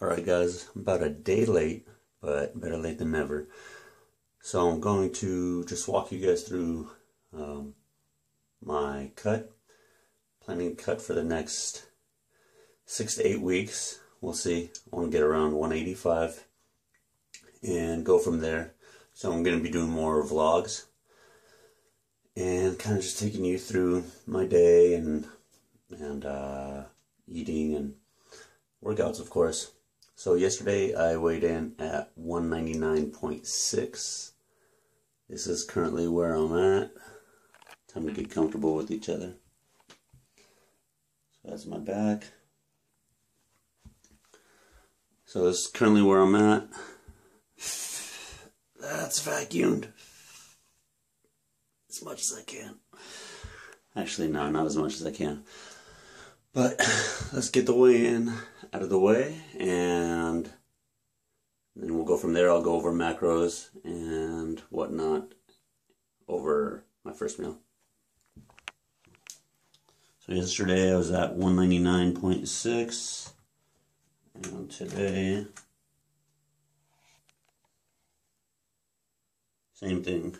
Alright guys, I'm about a day late, but better late than never. So I'm going to just walk you guys through my cut. Planning cut for the next 6 to 8 weeks. We'll see. I want to get around 185 and go from there. So I'm going to be doing more vlogs and kind of just taking you through my day and eating and workouts, of course. So yesterday I weighed in at 199.6. This is currently where I'm at. Time to get comfortable with each other. So that's my back. So this is currently where I'm at. That's vacuumed. As much as I can. Actually, no, not as much as I can. But let's get the weigh-in out of the way, and then we'll go from there. I'll go over macros and whatnot over my first meal. So yesterday I was at 199.6, and today, same thing.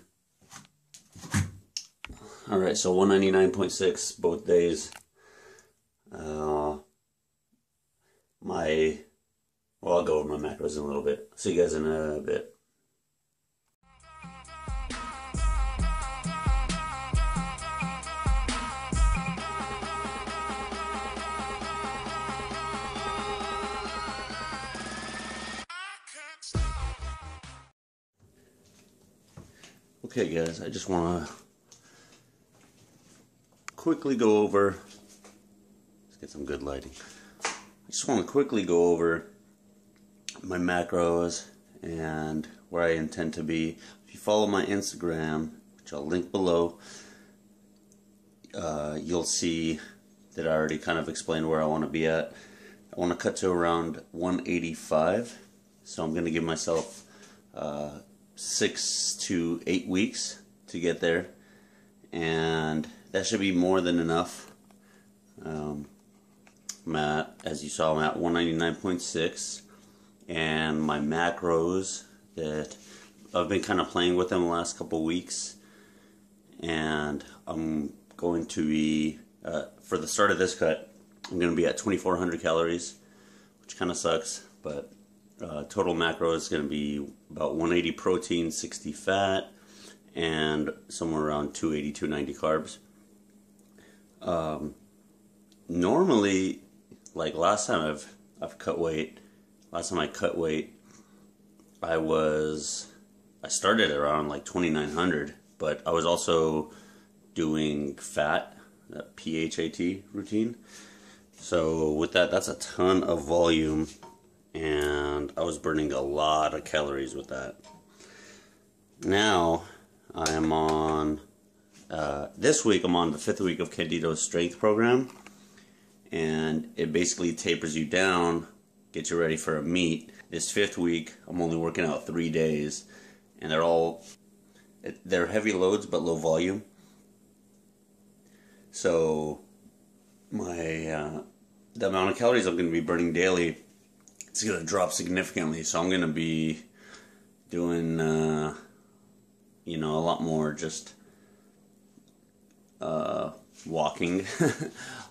Alright, so 199.6 both days. Well, I'll go over my macros in a little bit. See you guys in a bit. Okay guys, I just want to quickly go over, let's get some good lighting. I just want to quickly go over my macros and where I intend to be. If you follow my Instagram, which I'll link below, you'll see that I already kind of explained where I want to be at. I want to cut to around 185, so I'm going to give myself 6 to 8 weeks to get there, and that should be more than enough. I'm at, as you saw, I'm at 199.6, and my macros that I've been kind of playing with them the last couple weeks, and I'm going to be for the start of this cut, I'm going to be at 2,400 calories, which kind of sucks, but total macros is going to be about 180 protein, 60 fat, and somewhere around 280, 290 carbs. Normally, like last time I cut weight, I started around like 2,900, but I was also doing fat, that PHAT routine. So with that, that's a ton of volume, and I was burning a lot of calories with that. Now I am on, this week I'm on the 5th week of Candido's strength program, and it basically tapers you down, gets you ready for a meet. This 5th week, I'm only working out 3 days, and they're heavy loads but low volume. So the amount of calories I'm going to be burning daily, it's going to drop significantly. So I'm going to be doing, a lot more just walking.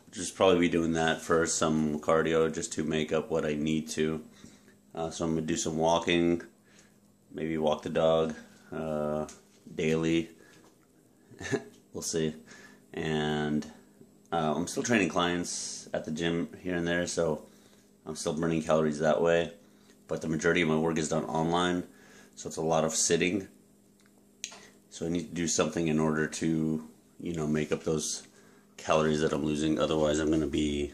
Just probably be doing that for some cardio, just to make up what I need to. So I'm gonna do some walking, maybe walk the dog daily. We'll see. And I'm still training clients at the gym here and there, so I'm still burning calories that way. But the majority of my work is done online, so it's a lot of sitting. So I need to do something in order to, make up those calories that I'm losing. Otherwise I'm going to be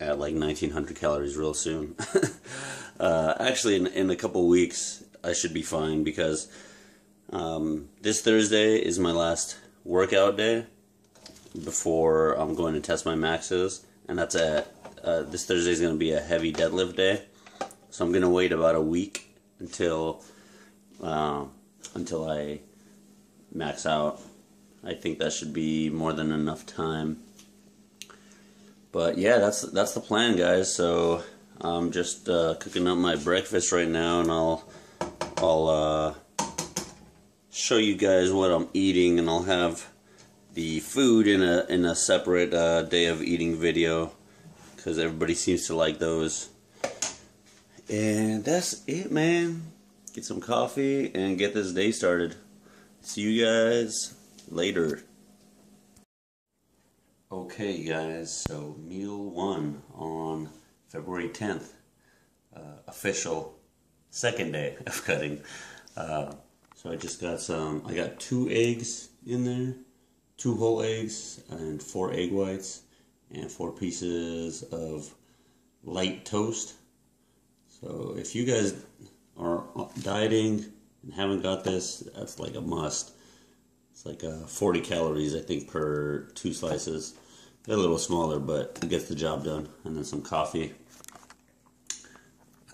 at like 1900 calories real soon. Actually in a couple weeks I should be fine, because this Thursday is my last workout day before I'm going to test my maxes, and that's at this Thursday is going to be a heavy deadlift day, so I'm going to wait about a week until I max out. I think that should be more than enough time. But yeah, that's the plan, guys. So I'm just cooking up my breakfast right now, and I'll show you guys what I'm eating, and I'll have the food in a separate day of eating video, because everybody seems to like those. And that's it, man. Get some coffee and get this day started. See you guys later. Okay, guys, so meal one on February 10th, official second day of cutting. So I just got some, I got 2 eggs in there, 2 whole eggs and 4 egg whites and 4 pieces of light toast. So if you guys are dieting and haven't got this, that's like a must. It's like 40 calories, I think, per 2 slices. They're a little smaller, but it gets the job done. And then some coffee.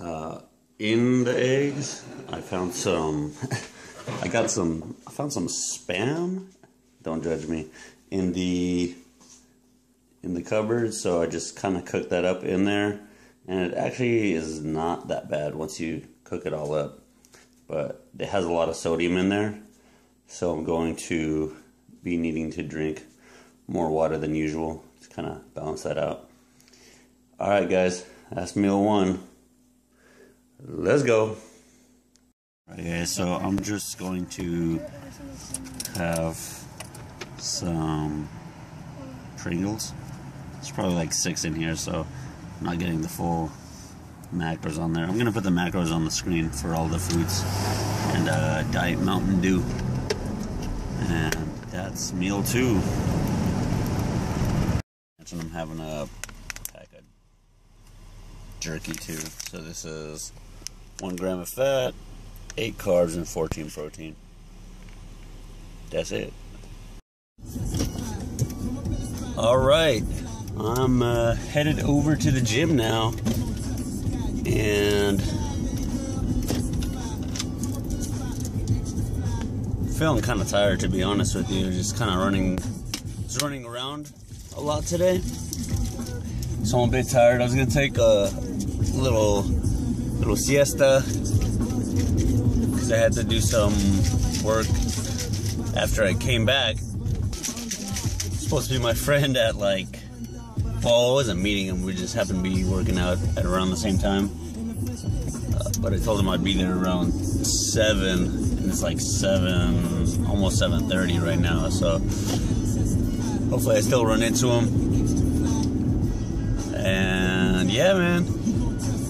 In the eggs, I found some. I found some Spam. Don't judge me. In the cupboard, so I just kind of cooked that up in there, and it actually is not that bad once you cook it all up. But it has a lot of sodium in there, so I'm going to be needing to drink more water than usual to kind of balance that out. Alright, guys, that's meal one. Let's go. Alright, guys, so I'm just going to have some Pringles. There's probably like 6 in here, so I'm not getting the full macros on there. I'm going to put the macros on the screen for all the foods. And Diet Mountain Dew. And that's meal 2. I'm having a pack of jerky too. So this is 1 gram of fat, 8 carbs, and 14 protein. That's it. All right, I'm headed over to the gym now, and I'm feeling kind of tired, to be honest with you. Just kind of running around a lot today, so I'm a bit tired. I was gonna take a little siesta because I had to do some work after I came back. Supposed to be my friend at well, I wasn't meeting him. We just happened to be working out at around the same time. But I told him I'd be there around 7, and it's like 7, almost 7:30 right now. So hopefully I still run into him. And yeah, man,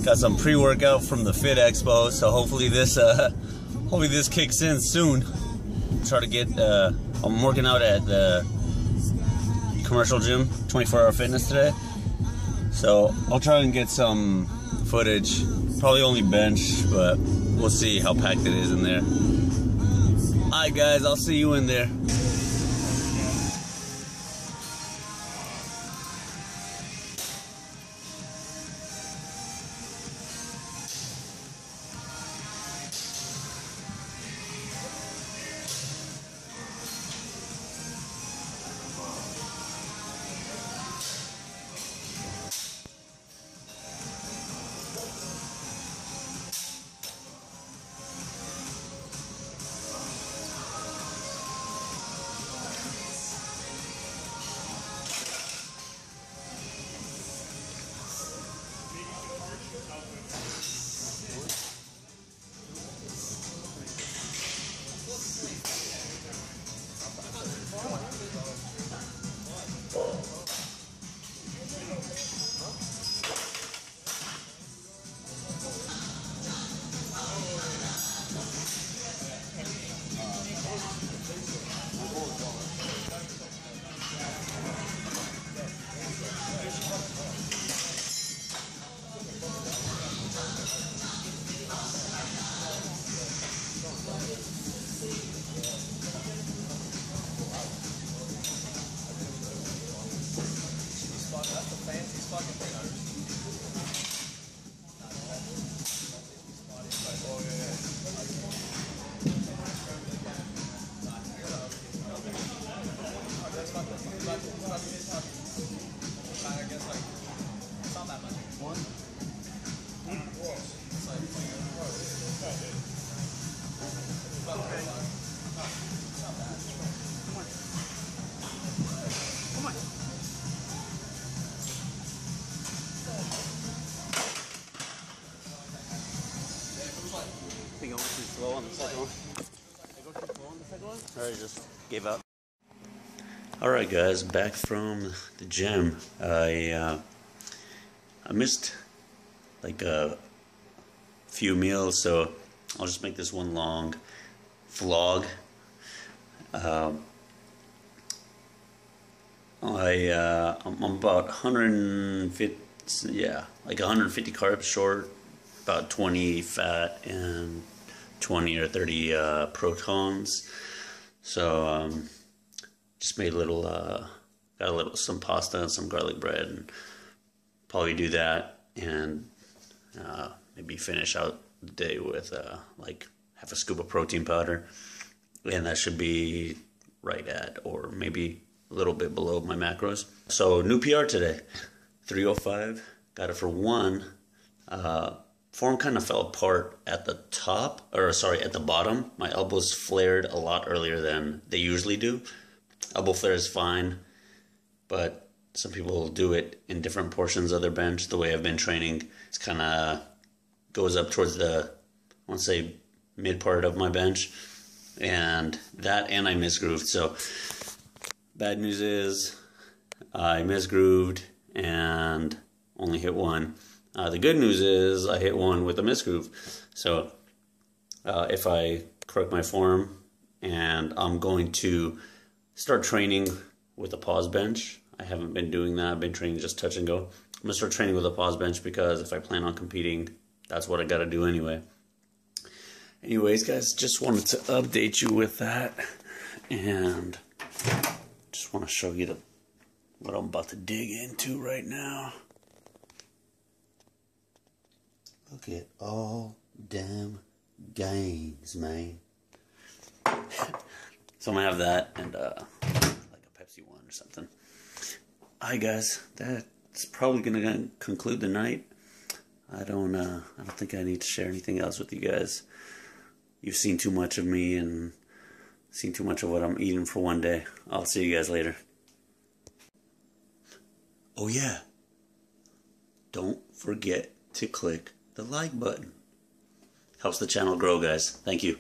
got some pre-workout from the Fit Expo, so hopefully this kicks in soon. Try to get, I'm working out at the commercial gym, 24-hour fitness today, so I'll try and get some footage, probably only bench, but we'll see how packed it is in there. Alright, guys, I'll see you in there. I guess it's not that much. One. I think I went too slow on the second one. I just gave up. Alright guys, back from the gym. I missed like a few meals, so I'll just make this one long vlog. I'm about 150, yeah, like 150 carbs short, about 20 fat and 20 or 30 protons. So just made a little, got a little, some pasta and some garlic bread, and probably do that, and maybe finish out the day with like half a scoop of protein powder, and that should be right at or maybe a little bit below my macros. So new PR today, 305, got it for one. Form kind of fell apart at the top, or sorry, at the bottom. My elbows flared a lot earlier than they usually do. Elbow flare is fine, but some people do it in different portions of their bench. The way I've been training, it's kind of goes up towards the, I want to say, mid part of my bench, and that, and I misgrooved. So bad news is I misgrooved and only hit one. The good news is I hit one with a misgroove. So if I correct my form, and I'm going to start training with a pause bench. I haven't been doing that. I've been training just touch and go. I'm going to start training with a pause bench because if I plan on competing, that's what I got to do anyway. Anyways, guys, just wanted to update you with that. And just want to show you what I'm about to dig into right now. Look at all damn gains, man. So I'm gonna have that and like a Pepsi one or something. Alright guys, that's probably gonna conclude the night. I don't think I need to share anything else with you guys. You've seen too much of me and seen too much of what I'm eating for one day. I'll see you guys later. Oh yeah. Don't forget to click the like button. Helps the channel grow, guys. Thank you.